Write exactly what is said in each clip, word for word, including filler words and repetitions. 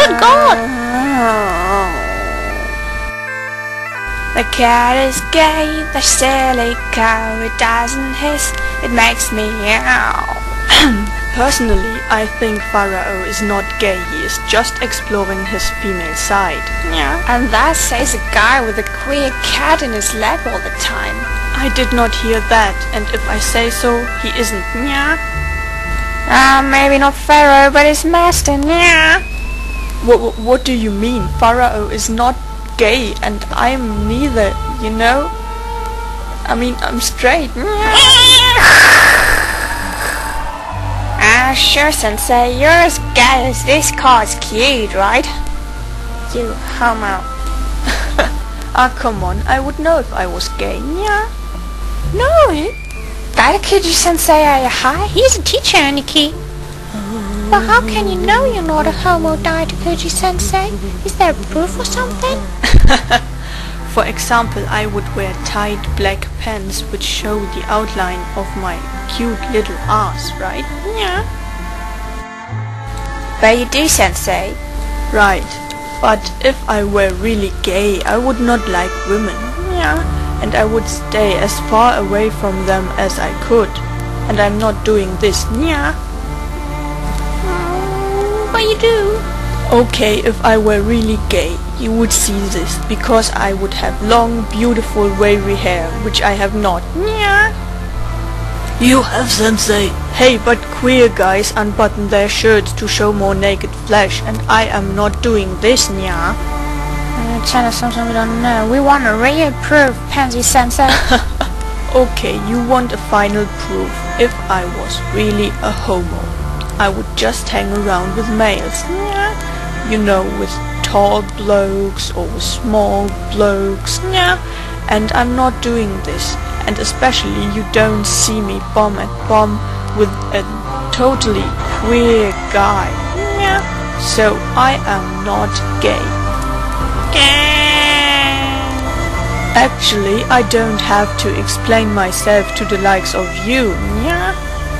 Good God! The cat is gay, the silly cow, it doesn't hiss, it makes me meow. Personally, I think Pharaoh is not gay, he is just exploring his female side. Yeah. And that says a guy with a queer cat in his lap all the time. I did not hear that, and if I say so, he isn't. Yeah. Ah, uh, maybe not Pharaoh, but his master. Yeah. What, what, what do you mean? Pharaoh is not gay, and I'm neither, you know? I mean, I'm straight. Ah, sure, Sensei, you're as gay as this car's cute, right? You homo. Ah, come on, I would know if I was gay, yeah? No, eh? Daitokuji Sensei, are you high? He's a teacher, Aniki. Well, how can you know you're not a homo, Daitokuji Sensei? Is there proof or something? For example, I would wear tight black pants which show the outline of my cute little ass, right? Yeah. But you do, Sensei. Right. But if I were really gay, I would not like women. Yeah. And I would stay as far away from them as I could. And I'm not doing this. Yeah. Mm, but you do. Okay, if I were really gay, you would see this, because I would have long, beautiful, wavy hair, which I have not. Yeah. You have, Sensei. Hey, but queer guys unbutton their shirts to show more naked flesh, and I am not doing this, nya. Uh, tell us something we don't know. We want a real proof, Pansy Sensei. Okay, you want a final proof. If I was really a homo, I would just hang around with males. Nya. You know, with tall blokes or with small blokes, yeah. And I'm not doing this, and especially you don't see me bomb at bomb with a totally queer guy, yeah. So I am not gay. Gay. Actually, I don't have to explain myself to the likes of you, yeah.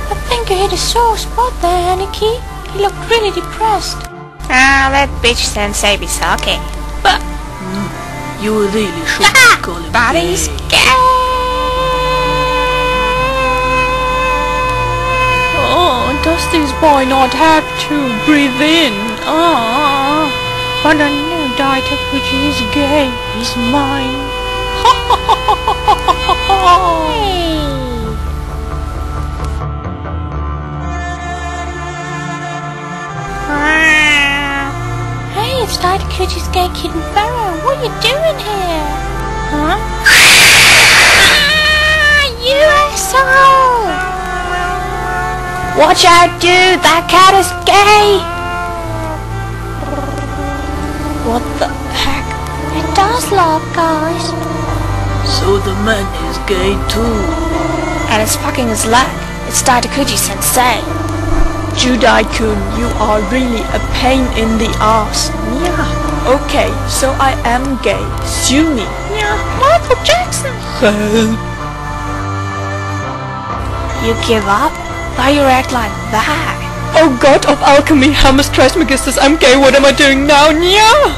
I think you hit a sore spot there, Aniki. You looked really depressed. Ah, that bitch Sensei be sucking. But mm, you really should call him but gay. He's gay. Oh, does this boy not have to breathe in? Oh, but I knew Daitokuji is gay. He's mine. Hey. It's Daitokuji's gay kid and Pharaoh. What are you doing here? Huh? Ah, you asshole! Watch out, dude! That cat is gay! What the heck? It does love, guys. So the man is gay too. And it's fucking his leg. It's Daitokuji Sensei. Judai-kun, you are really a pain in the ass. Yeah. Okay, so I am gay. Sue me. Yeah. Michael Jackson. You give up? Why you act like that? Oh God of alchemy, Hermes Trismegistus, I'm gay. What am I doing now? Yeah.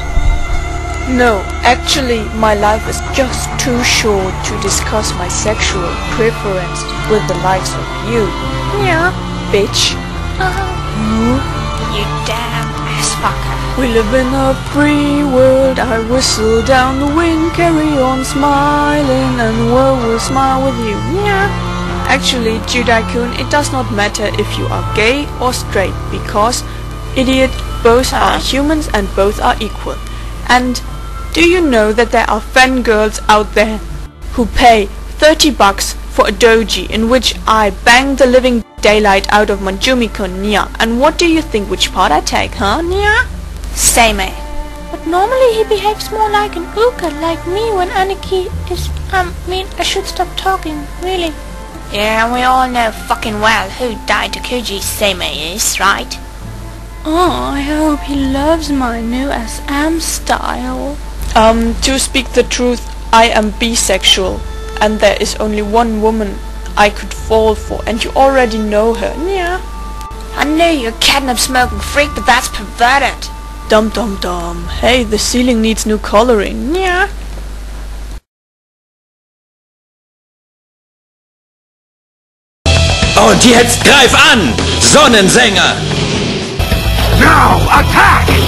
No, actually, my life is just too short to discuss my sexual preference with the likes of you. Yeah. Bitch. Uh-huh. You damn ass fucker. We live in a free world. I whistle down the wind, carry on smiling, and world will smile with you. Yeah. Actually, Judai-kun, it does not matter if you are gay or straight, because, idiot, both uh-huh. are humans and both are equal. And do you know that there are fangirls out there who pay thirty bucks for a doji in which I bang the living daylight out of Manjumiko, nya. And what do you think, which part I take, huh, nya? Same. But normally he behaves more like an ooka, like me when Aniki is... Um, I mean, I should stop talking, really. Yeah, we all know fucking well who Daitokuji Seimei is, right? Oh, I hope he loves my new S M style. Um, to speak the truth, I am bisexual. And there is only one woman I could fall for, and you already know her. Yeah. I knew you were a catnip smoking freak, but that's perverted. Dum dum dum. Hey, the ceiling needs new coloring. Yeah. Und jetzt greif an, Sonnensänger! Now attack!